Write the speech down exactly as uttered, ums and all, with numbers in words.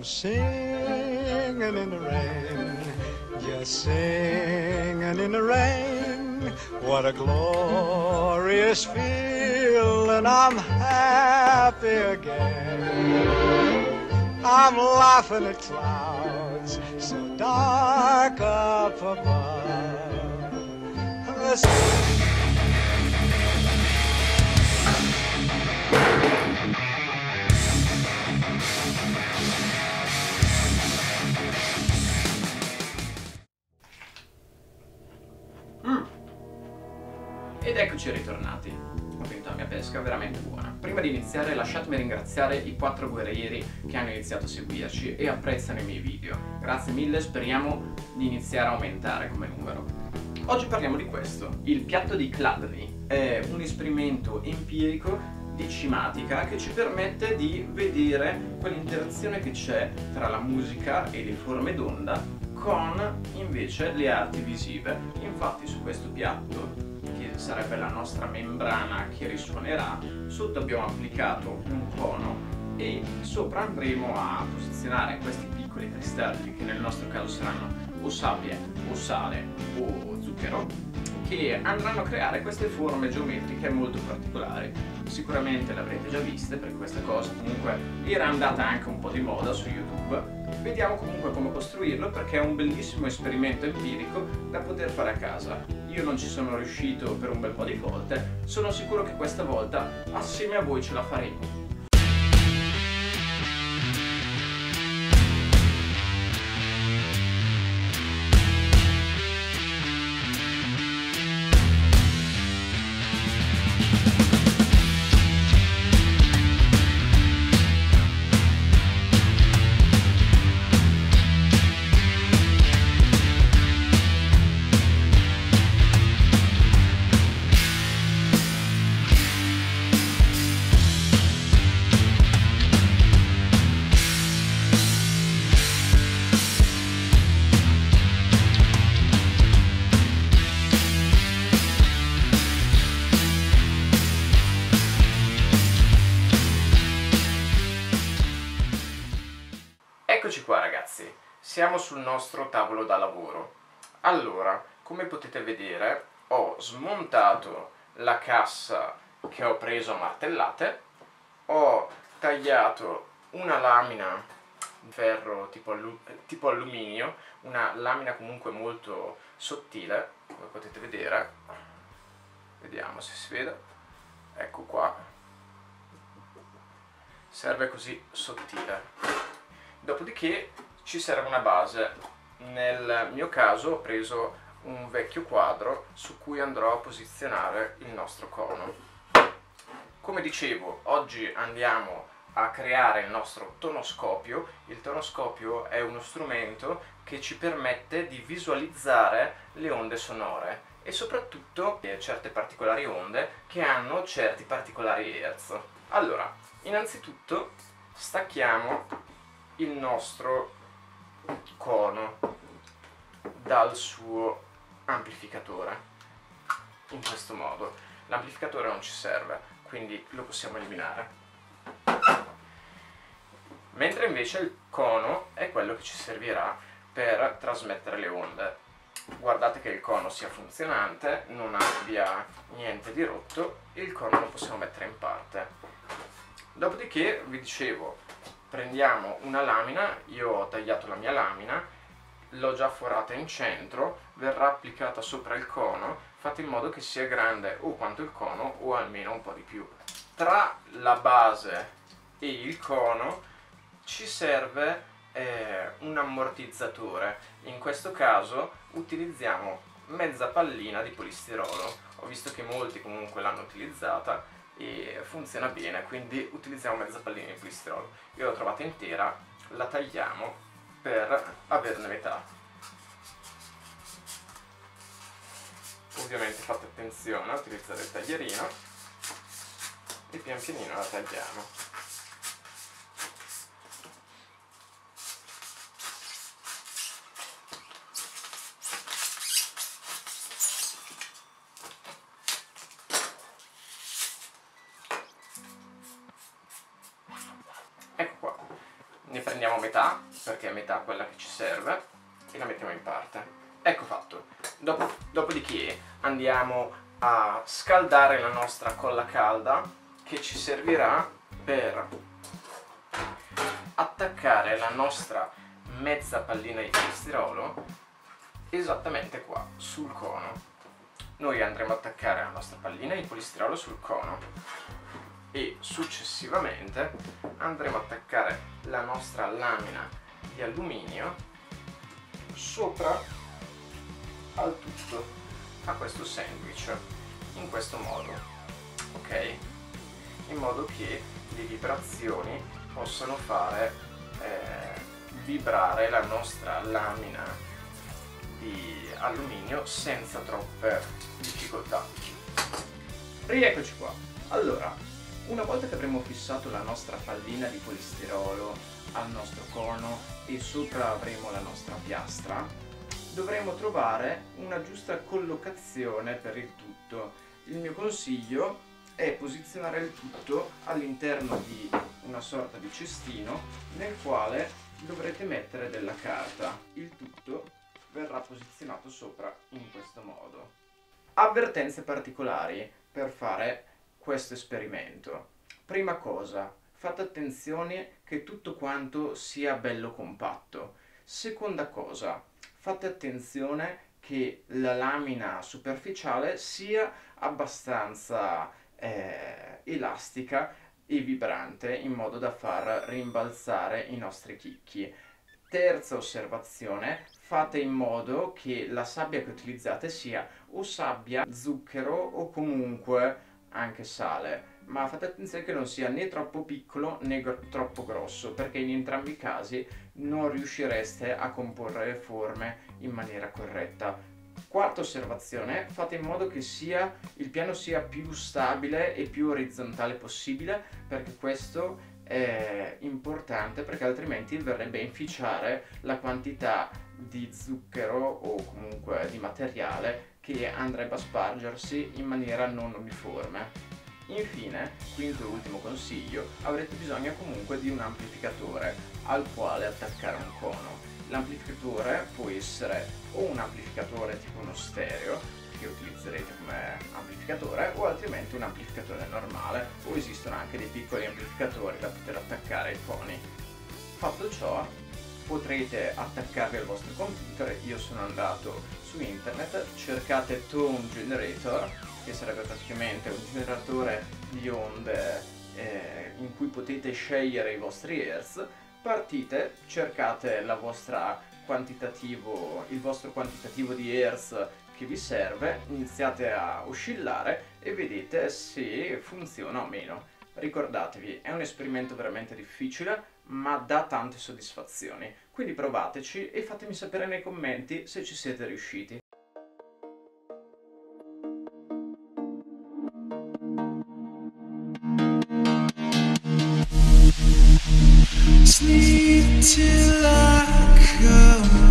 come singing in the rain, just singing in the rain. What a glorious feeling, I'm happy again. I'm laughing at clouds so dark up above. Listen. Ed eccoci ritornati, ho finito la mia pesca, veramente buona. Prima di iniziare lasciatemi ringraziare i quattro guerrieri che hanno iniziato a seguirci e apprezzano i miei video. Grazie mille, speriamo di iniziare a aumentare come numero. Oggi parliamo di questo, il piatto di Chladni. È un esperimento empirico di Cimatica che ci permette di vedere quell'interazione che c'è tra la musica e le forme d'onda con invece le arti visive. Infatti su questo piatto, sarebbe la nostra membrana che risuonerà, sotto abbiamo applicato un tono e sopra andremo a posizionare questi piccoli cristalli, che nel nostro caso saranno o sabbie o sale o zucchero, che andranno a creare queste forme geometriche molto particolari. Sicuramente le avrete già viste, perché questa cosa comunque era andata anche un po' di moda su YouTube. Vediamo comunque come costruirlo, perché è un bellissimo esperimento empirico da poter fare a casa. Io non ci sono riuscito per un bel po' di volte, sono sicuro che questa volta assieme a voi ce la faremo. Eccoci qua ragazzi, siamo sul nostro tavolo da lavoro. Allora, come potete vedere, ho smontato la cassa che ho preso a martellate, ho tagliato una lamina di ferro tipo, allu tipo alluminio, una lamina comunque molto sottile, come potete vedere, vediamo se si vede, ecco qua, serve così sottile. Dopodiché ci serve una base, nel mio caso ho preso un vecchio quadro su cui andrò a posizionare il nostro cono. Come dicevo, oggi andiamo a creare il nostro tonoscopio. Il tonoscopio è uno strumento che ci permette di visualizzare le onde sonore e soprattutto certe particolari onde che hanno certi particolari hertz. Allora, innanzitutto stacchiamo il nostro cono dal suo amplificatore, in questo modo. L'amplificatore non ci serve, quindi lo possiamo eliminare, mentre invece il cono è quello che ci servirà per trasmettere le onde. Guardate che il cono sia funzionante, non abbia niente di rotto, il cono lo possiamo mettere in parte. Dopodiché vi dicevo, prendiamo una lamina, io ho tagliato la mia lamina, l'ho già forata in centro, verrà applicata sopra il cono, fate in modo che sia grande o quanto il cono o almeno un po' di più. Tra la base e il cono ci serve eh, un ammortizzatore, in questo caso utilizziamo mezza pallina di polistirolo, ho visto che molti comunque l'hanno utilizzata e funziona bene, quindi utilizziamo mezza pallina di polistirolo. Io l'ho trovata intera, la tagliamo per averne metà. Ovviamente fate attenzione a utilizzare il taglierino e pian pianino la tagliamo. ne prendiamo metà, perché è metà quella che ci serve, e la mettiamo in parte. Ecco fatto. Dop- dopodiché andiamo a scaldare la nostra colla calda, che ci servirà per attaccare la nostra mezza pallina di polistirolo esattamente qua sul cono. Noi andremo ad attaccare la nostra pallina di polistirolo sul cono e successivamente andremo ad attaccare la nostra lamina di alluminio sopra al tutto, a questo sandwich, in questo modo, ok? In modo che le vibrazioni possano fare eh, vibrare la nostra lamina di alluminio senza troppe difficoltà. Rieccoci qua. Allora, una volta che avremo fissato la nostra pallina di polistirolo al nostro cono e sopra avremo la nostra piastra, dovremo trovare una giusta collocazione per il tutto. Il mio consiglio è posizionare il tutto all'interno di una sorta di cestino nel quale dovrete mettere della carta. Il tutto verrà posizionato sopra in questo modo. Avvertenze particolari per fare questo esperimento. Prima cosa, fate attenzione che tutto quanto sia bello compatto. Seconda cosa, fate attenzione che la lamina superficiale sia abbastanza eh, elastica e vibrante, in modo da far rimbalzare i nostri chicchi. Terza osservazione, fate in modo che la sabbia che utilizzate sia o sabbia, zucchero o comunque anche sale, ma fate attenzione che non sia né troppo piccolo né gro- troppo grosso, perché in entrambi i casi non riuscireste a comporre le forme in maniera corretta. Quarta osservazione, fate in modo che sia, il piano sia più stabile e più orizzontale possibile, perché questo è importante, perché altrimenti verrebbe a inficiare la quantità di zucchero o comunque di materiale che andrebbe a spargersi in maniera non uniforme. Infine, quinto e ultimo consiglio, avrete bisogno comunque di un amplificatore al quale attaccare un cono. L'amplificatore può essere o un amplificatore tipo uno stereo, che utilizzerete come amplificatore, o altrimenti un amplificatore normale, o esistono anche dei piccoli amplificatori da poter attaccare ai coni. Fatto ciò, potrete attaccarvi al vostro computer. Io sono andato su internet, cercate Tone Generator, che sarebbe praticamente un generatore di onde eh, in cui potete scegliere i vostri hertz. Partite, cercate la vostra quantitativo, il vostro quantitativo di hertz che vi serve, iniziate a oscillare e vedete se funziona o meno. Ricordatevi, è un esperimento veramente difficile, ma dà tante soddisfazioni, quindi provateci e fatemi sapere nei commenti se ci siete riusciti. Sleep till I come.